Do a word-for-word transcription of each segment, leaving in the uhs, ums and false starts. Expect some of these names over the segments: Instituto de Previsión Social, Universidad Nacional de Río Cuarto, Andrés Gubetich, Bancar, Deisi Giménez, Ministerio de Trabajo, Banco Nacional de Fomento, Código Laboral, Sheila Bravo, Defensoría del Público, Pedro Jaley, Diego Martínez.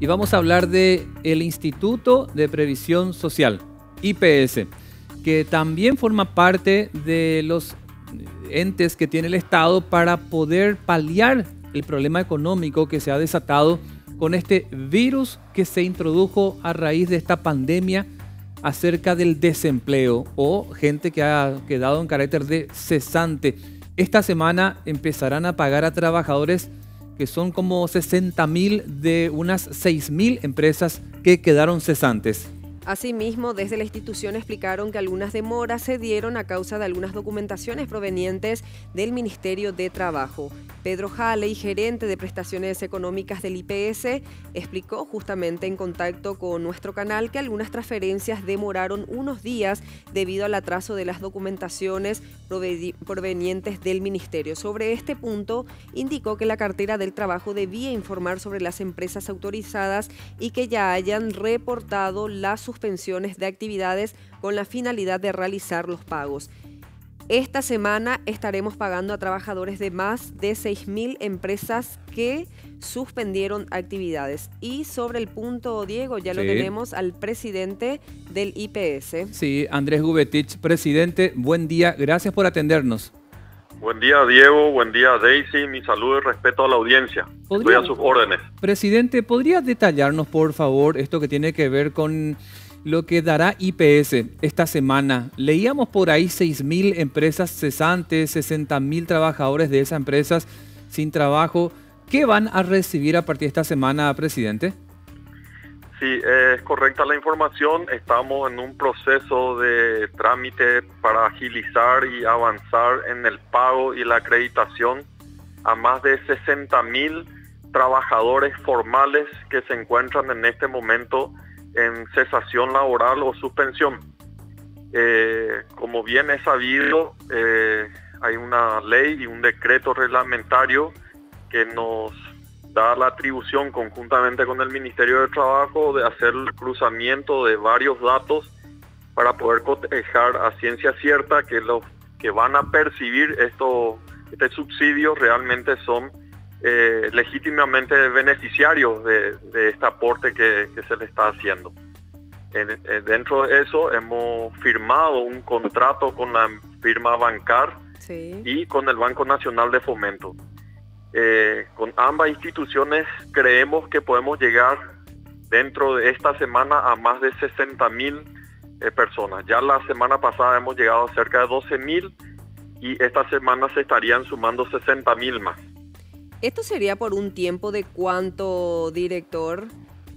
y vamos a hablar de el Instituto de Previsión Social, I P S, que también forma parte de los entes que tiene el Estado para poder paliar el problema económico que se ha desatado con este virus que se introdujo a raíz de esta pandemia acerca del desempleo o gente que ha quedado en carácter de cesante. Esta semana empezarán a pagar a trabajadores que son como sesenta mil de unas seis mil empresas que quedaron cesantes. Asimismo, desde la institución explicaron que algunas demoras se dieron a causa de algunas documentaciones provenientes del Ministerio de Trabajo. Pedro Jaley, gerente de prestaciones económicas del I P S, explicó justamente en contacto con nuestro canal que algunas transferencias demoraron unos días debido al atraso de las documentaciones provenientes del Ministerio. Sobre este punto, indicó que la cartera del trabajo debía informar sobre las empresas autorizadas y que ya hayan reportado las suspensiones de actividades con la finalidad de realizar los pagos. Esta semana estaremos pagando a trabajadores de más de seis mil empresas que suspendieron actividades. Y sobre el punto, Diego, ya sí. Lo tenemos al presidente del I P S. Sí, Andrés Gubetich, presidente, buen día, gracias por atendernos. Buen día, Diego, buen día, Daisy, mi saludo y respeto a la audiencia. Estoy a sus órdenes. Presidente, ¿podría detallarnos, por favor, esto que tiene que ver con lo que dará I P S esta semana? Leíamos por ahí seis mil empresas cesantes, sesenta mil trabajadores de esas empresas sin trabajo. ¿Qué van a recibir a partir de esta semana, presidente? Sí, es correcta la información. Estamos en un proceso de trámite para agilizar y avanzar en el pago y la acreditación a más de sesenta mil trabajadores formales que se encuentran en este momento en cesación laboral o suspensión. Eh, como bien es sabido, eh, hay una ley y un decreto reglamentario que nos da la atribución conjuntamente con el Ministerio de Trabajo de hacer el cruzamiento de varios datos para poder cotejar a ciencia cierta que los que van a percibir esto, este subsidio realmente son Eh, legítimamente beneficiarios de, de este aporte que, que se le está haciendo. En, en, dentro de eso hemos firmado un contrato con la firma Bancar sí. y con el Banco Nacional de Fomento. Eh, con ambas instituciones creemos que podemos llegar dentro de esta semana a más de sesenta mil eh, personas. Ya la semana pasada hemos llegado a cerca de doce mil y esta semana se estarían sumando sesenta mil más. ¿Esto sería por un tiempo de cuánto, director,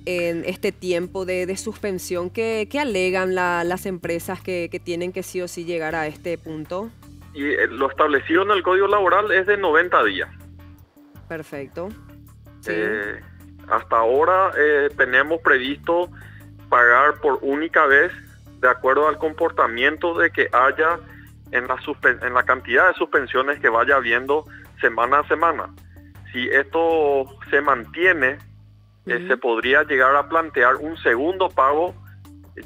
en este tiempo de, de suspensión que, que alegan la, las empresas que, que tienen que sí o sí llegar a este punto? Y lo establecido en el Código Laboral es de noventa días. Perfecto. Sí. Eh, hasta ahora eh, tenemos previsto pagar por única vez de acuerdo al comportamiento de que haya en la, en la cantidad de suspensiones que vaya habiendo semana a semana. Si esto se mantiene, uh-huh. eh, se podría llegar a plantear un segundo pago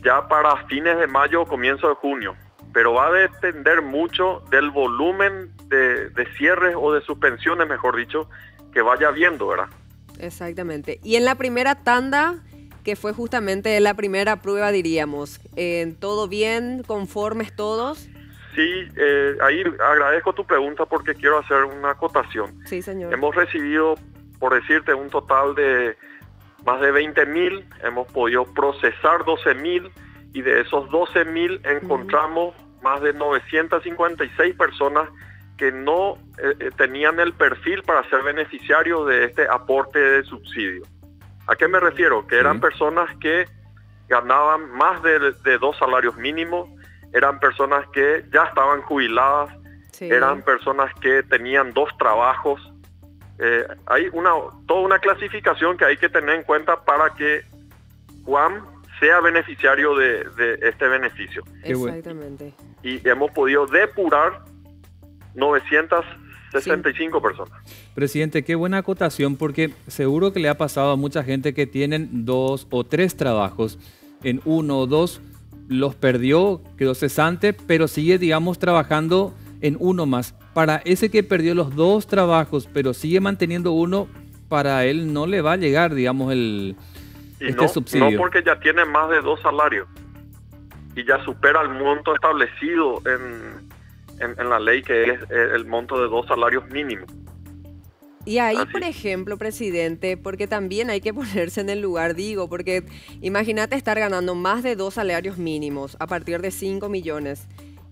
ya para fines de mayo o comienzo de junio, pero va a depender mucho del volumen de, de cierres o de suspensiones, mejor dicho, que vaya habiendo, ¿verdad? Exactamente. Y en la primera tanda, que fue justamente la primera prueba, diríamos, eh, ¿todo bien, conformes todos? Sí, eh, ahí agradezco tu pregunta porque quiero hacer una acotación. Sí, señor. Hemos recibido, por decirte, un total de más de veinte mil, hemos podido procesar doce mil y de esos doce mil encontramos uh-huh. más de novecientas cincuenta y seis personas que no eh, tenían el perfil para ser beneficiarios de este aporte de subsidio. ¿A qué me refiero? Que eran uh-huh. personas que ganaban más de, de dos salarios mínimos, eran personas que ya estaban jubiladas, sí. eran personas que tenían dos trabajos. Eh, hay una toda una clasificación que hay que tener en cuenta para que Juan sea beneficiario de, de este beneficio. Exactamente. Y hemos podido depurar novecientas sesenta y cinco sí. personas. Presidente, qué buena acotación, porque seguro que le ha pasado a mucha gente que tienen dos o tres trabajos, en uno o dos los perdió, quedó cesante, pero sigue, digamos, trabajando en uno más. Para ese que perdió los dos trabajos, pero sigue manteniendo uno, para él no le va a llegar, digamos, el, y este no, subsidio. No porque ya tiene más de dos salarios y ya supera el monto establecido en, en, en la ley, que es el monto de dos salarios mínimos. Y ahí, así, por ejemplo, presidente, porque también hay que ponerse en el lugar, digo, porque imagínate estar ganando más de dos salarios mínimos a partir de cinco millones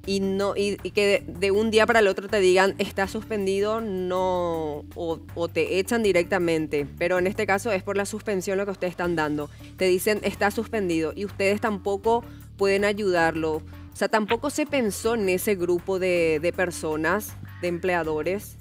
y no y, y que de, de un día para el otro te digan está suspendido, no, o, o te echan directamente, pero en este caso es por la suspensión lo que ustedes están dando. Te dicen está suspendido y ustedes tampoco pueden ayudarlo. O sea, tampoco se pensó en ese grupo de, de personas, de empleadores.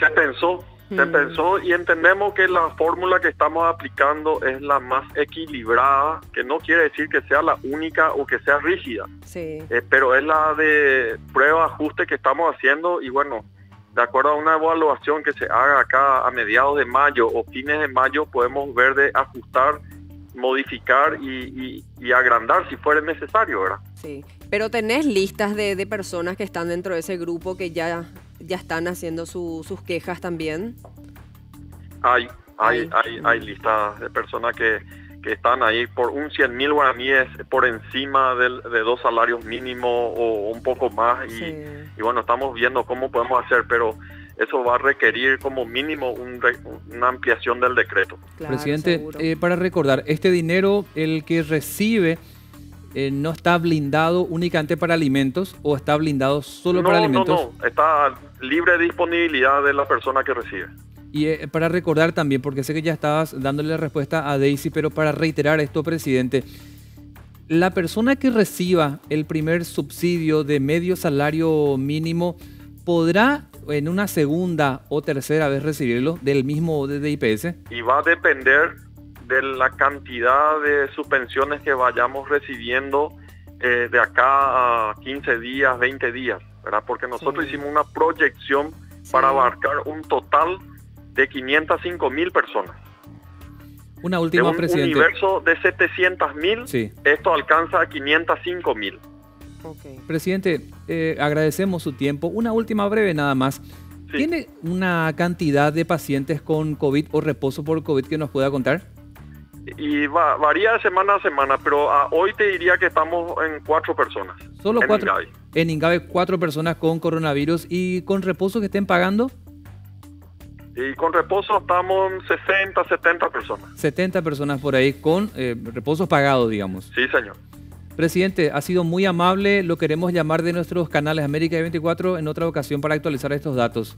Se pensó, mm. se pensó y entendemos que la fórmula que estamos aplicando es la más equilibrada, que no quiere decir que sea la única o que sea rígida, sí. eh, pero es la de prueba ajuste que estamos haciendo, y bueno, de acuerdo a una evaluación que se haga acá a mediados de mayo o fines de mayo, podemos ver de ajustar, modificar y, y, y agrandar si fuera necesario, ¿verdad? Sí, pero tenés listas de, de personas que están dentro de ese grupo que ya... ¿Ya están haciendo su, sus quejas también? Hay, hay, hay, hay listas de personas que, que están ahí por un cien mil guaraníes por encima del, de dos salarios mínimos o un poco más. Y, sí. y bueno, estamos viendo cómo podemos hacer, pero eso va a requerir como mínimo un, una ampliación del decreto. Claro, presidente, eh, para recordar, este dinero, el que recibe... Eh, ¿no está blindado únicamente para alimentos o está blindado solo no, para alimentos? No, no, está libre de disponibilidad de la persona que recibe. Y eh, para recordar también, porque sé que ya estabas dándole respuesta a Daisy, pero para reiterar esto, presidente, la persona que reciba el primer subsidio de medio salario mínimo podrá en una segunda o tercera vez recibirlo del mismo de I P S. Y va a depender de la cantidad de suspensiones que vayamos recibiendo eh, de acá a quince días, veinte días, ¿verdad? Porque nosotros sí. hicimos una proyección sí. para abarcar un total de quinientas cinco mil personas. Una última, de un presidente. Universo de setecientas mil, sí. esto alcanza a quinientas cinco mil. Okay. Presidente, eh, agradecemos su tiempo. Una última breve nada más. Sí. ¿Tiene una cantidad de pacientes con COVID o reposo por COVID que nos pueda contar? Y va, varía de semana a semana, pero a hoy te diría que estamos en cuatro personas. ¿Solo en cuatro? Ingabe. En Ingabe, cuatro personas con coronavirus. ¿Y con reposo que estén pagando? Y con reposo estamos en sesenta, setenta personas. setenta personas por ahí con eh, reposos pagados, digamos. Sí, señor. Presidente, ha sido muy amable. Lo queremos llamar de nuestros canales América de veinticuatro en otra ocasión para actualizar estos datos.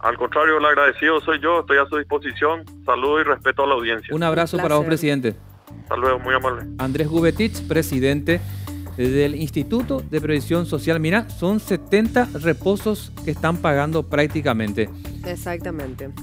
Al contrario, el agradecido soy yo, estoy a su disposición. Saludo y respeto a la audiencia. Un abrazo para vos, presidente. Hasta luego, muy amable. Andrés Gubetich, presidente del Instituto de Previsión Social. Mira, son setenta reposos que están pagando prácticamente. Exactamente.